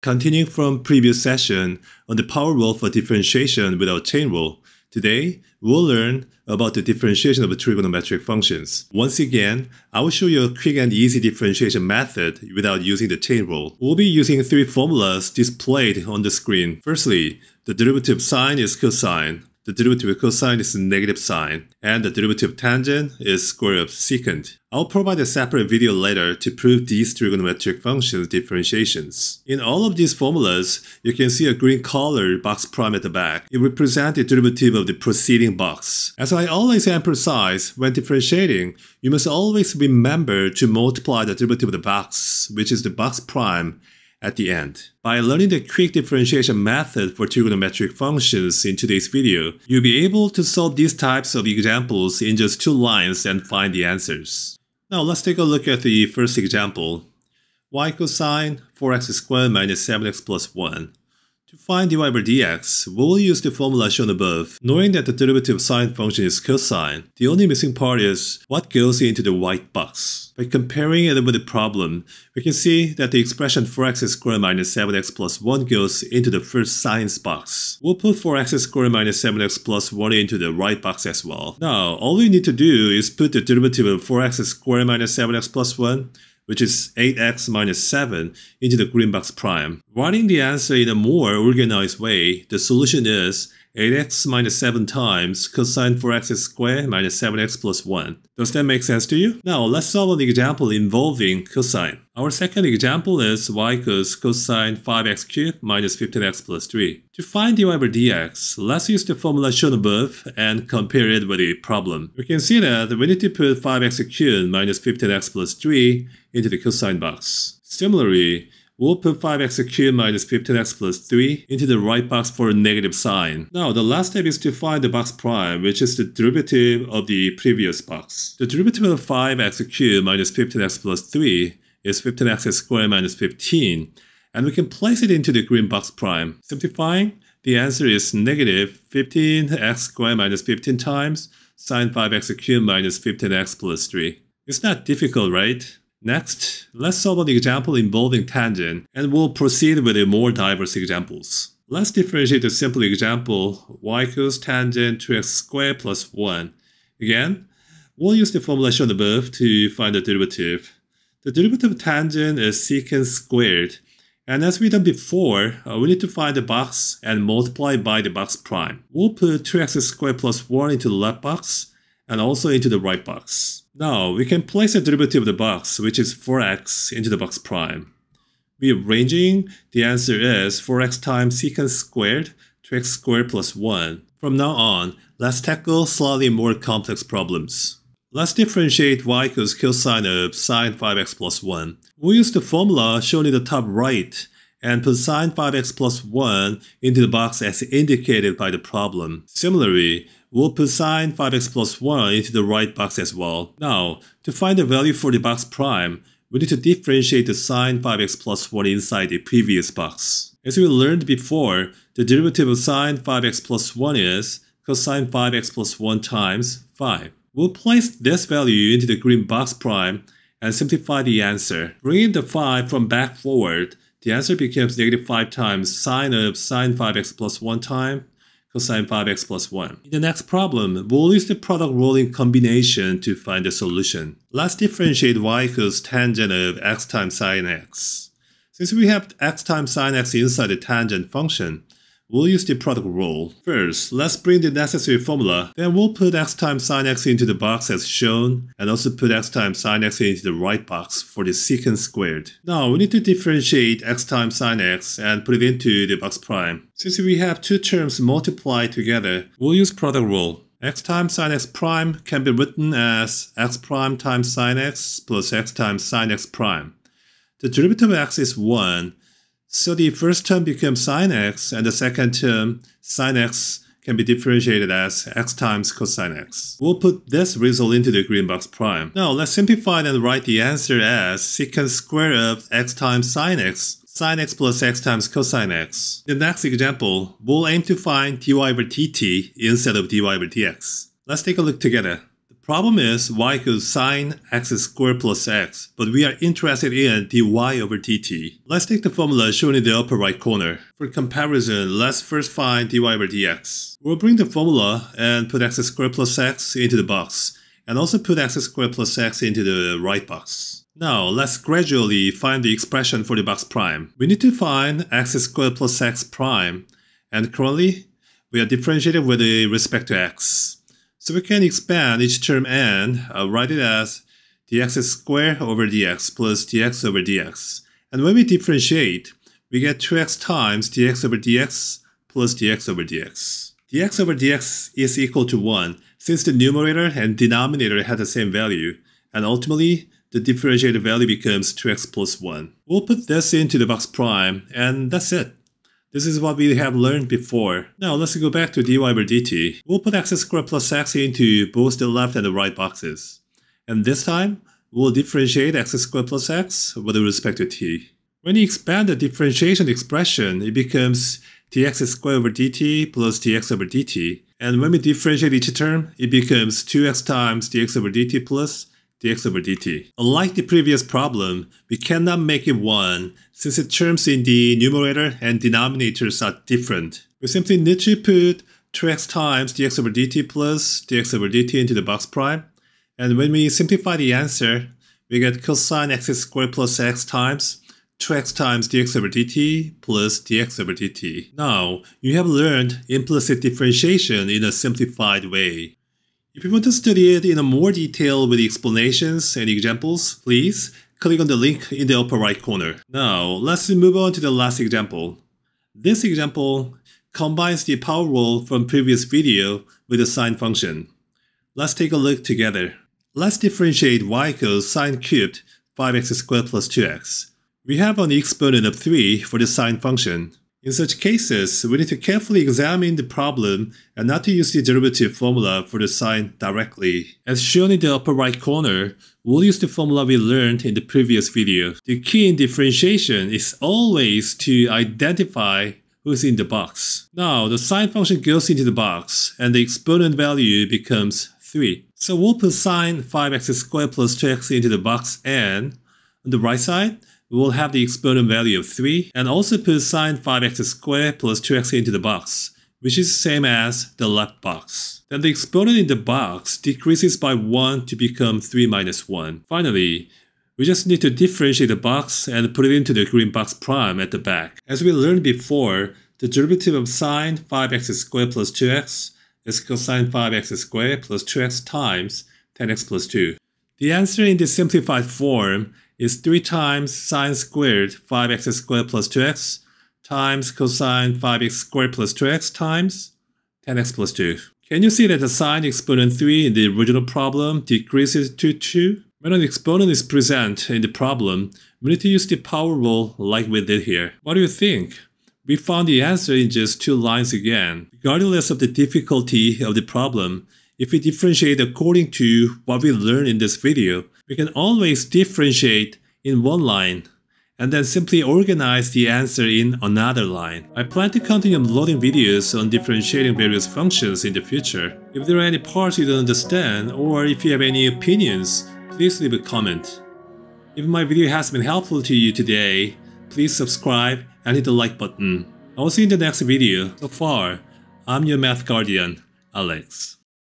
Continuing from previous session on the power rule for differentiation without chain rule, today we'll learn about the differentiation of trigonometric functions. Once again, I will show you a quick and easy differentiation method without using the chain rule. We'll be using three formulas displayed on the screen. Firstly, the derivative of sine is cosine, the derivative of cosine is negative sine, and the derivative of tangent is square of secant. I'll provide a separate video later to prove these trigonometric functions differentiations. In all of these formulas, you can see a green colored box prime at the back. It represents the derivative of the preceding box. As I always emphasize, when differentiating, you must always remember to multiply the derivative of the box, which is the box prime, at the end. By learning the quick differentiation method for trigonometric functions in today's video, you'll be able to solve these types of examples in just two lines and find the answers. Now let's take a look at the first example. Y cosine 4x squared minus 7x plus 1. To find dy over dx, we will use the formula shown above. Knowing that the derivative of sine function is cosine, the only missing part is what goes into the white box. By comparing it with the problem, we can see that the expression 4x squared minus 7x plus 1 goes into the first sine box. We'll put 4x squared minus 7x plus 1 into the right box as well. Now, all we need to do is put the derivative of 4x squared minus 7x plus 1, which is 8x minus 7, into the green box prime. Writing the answer in a more organized way, the solution is 8x minus 7 times cosine 4x squared minus 7x plus 1. Does that make sense to you? Now let's solve an example involving cosine. Our second example is y cosine 5x cubed minus 15x plus 3. To find dy over dx, let's use the formula shown above and compare it with the problem. We can see that we need to put 5x cubed minus 15x plus 3 into the cosine box. Similarly, we'll put 5x cubed minus 15x plus 3 into the right box for a negative sign. Now, the last step is to find the box prime, which is the derivative of the previous box. The derivative of 5x cubed minus 15x plus 3 is 15x squared minus 15, and we can place it into the green box prime. Simplifying, the answer is negative 15x squared minus 15 times sine 5x cubed minus 15x plus 3. It's not difficult, right? Next, let's solve an example involving tangent, and we'll proceed with more diverse examples. Let's differentiate the simple example y tangent 2x squared plus 1. Again, we'll use the formula shown above to find the derivative. The derivative of tangent is secant squared, and as we done before, we need to find the box and multiply by the box prime. We'll put 2x squared plus 1 into the left box, and also into the right box. Now, we can place the derivative of the box, which is 4x, into the box prime. Rearranging, the answer is 4x times secant squared, 2x squared plus 1. From now on, let's tackle slightly more complex problems. Let's differentiate y equals cosine of sine 5x plus 1. We'll use the formula shown in the top right and put sine 5x plus 1 into the box as indicated by the problem. Similarly, we'll put sine 5x plus 1 into the right box as well. Now, to find the value for the box prime, we need to differentiate the sine 5x plus 1 inside the previous box. As we learned before, the derivative of sine 5x plus 1 is cosine 5x plus 1 times 5. We'll place this value into the green box prime and simplify the answer. Bringing the 5 from back forward, the answer becomes negative 5 times sine of sine 5x plus 1 times cosine 5x plus 1. In the next problem, we'll use the product rule in combination to find the solution. Let's differentiate y equals tangent of x times sine x. Since we have x times sine x inside the tangent function, we'll use the product rule. First, let's bring the necessary formula, then we'll put x times sine x into the box as shown, and also put x times sine x into the right box for the secant squared. Now, we need to differentiate x times sine x and put it into the box prime. Since we have two terms multiplied together, we'll use product rule. X times sine x prime can be written as x prime times sine x plus x times sine x prime. The derivative of x is 1, so the first term becomes sine x, and the second term, sine x, can be differentiated as x times cosine x. We'll put this result into the green box prime. Now let's simplify and write the answer as secant square of x times sine x plus x times cosine x. In the next example, we'll aim to find dy over dt instead of dy over dx. Let's take a look together. Problem is y equals sine x squared plus x, but we are interested in dy over dt. Let's take the formula shown in the upper right corner. For comparison, let's first find dy over dx. We'll bring the formula and put x squared plus x into the box, and also put x squared plus x into the right box. Now, let's gradually find the expression for the box prime. We need to find x squared plus x prime, and currently, we are differentiated with respect to x. So we can expand each term and write it as dx squared over dx plus dx over dx. And when we differentiate, we get 2x times dx over dx plus dx over dx. dx over dx is equal to 1 since the numerator and denominator have the same value. And ultimately, the differentiated value becomes 2x plus 1. We'll put this into the box prime, and that's it. This is what we have learned before. Now let's go back to dy over dt. We'll put x squared plus x into both the left and the right boxes. And this time, we'll differentiate x squared plus x with respect to t. When you expand the differentiation expression, it becomes dx squared over dt plus dx over dt. And when we differentiate each term, it becomes 2x times dx over dt plus dx over dt. Unlike the previous problem, we cannot make it 1 since the terms in the numerator and denominators are different. We simply need to put 2x times dx over dt plus dx over dt into the box prime, and when we simplify the answer, we get cosine x squared plus x times 2x times dx over dt plus dx over dt. Now, you have learned implicit differentiation in a simplified way. If you want to study it in more detail with explanations and examples, please click on the link in the upper right corner. Now, let's move on to the last example. This example combines the power rule from previous video with the sine function. Let's take a look together. Let's differentiate y equals sine cubed 5x squared plus 2x. We have an exponent of 3 for the sine function. In such cases, we need to carefully examine the problem and not to use the derivative formula for the sine directly. As shown in the upper right corner, we'll use the formula we learned in the previous video. The key in differentiation is always to identify who's in the box. Now, the sine function goes into the box and the exponent value becomes 3. So we'll put sine 5x squared plus 2x into the box, and on the right side, we will have the exponent value of 3, and also put sine 5x squared plus 2x into the box, which is the same as the left box. Then the exponent in the box decreases by 1 to become 3 minus 1. Finally, we just need to differentiate the box and put it into the green box prime at the back. As we learned before, the derivative of sine 5x squared plus 2x is cosine 5x squared plus 2x times 10x plus 2. The answer in this simplified form is 3 times sine squared 5x squared plus 2x times cosine 5x squared plus 2x times 10x plus 2. Can you see that the sine exponent 3 in the original problem decreases to 2? When an exponent is present in the problem, we need to use the power rule like we did here. What do you think? We found the answer in just 2 lines again. Regardless of the difficulty of the problem, if we differentiate according to what we learned in this video, we can always differentiate in one line and then simply organize the answer in another line. I plan to continue uploading videos on differentiating various functions in the future. If there are any parts you don't understand or if you have any opinions, please leave a comment. If my video has been helpful to you today, please subscribe and hit the like button. I'll see you in the next video. So far, I'm your math guardian, Alex.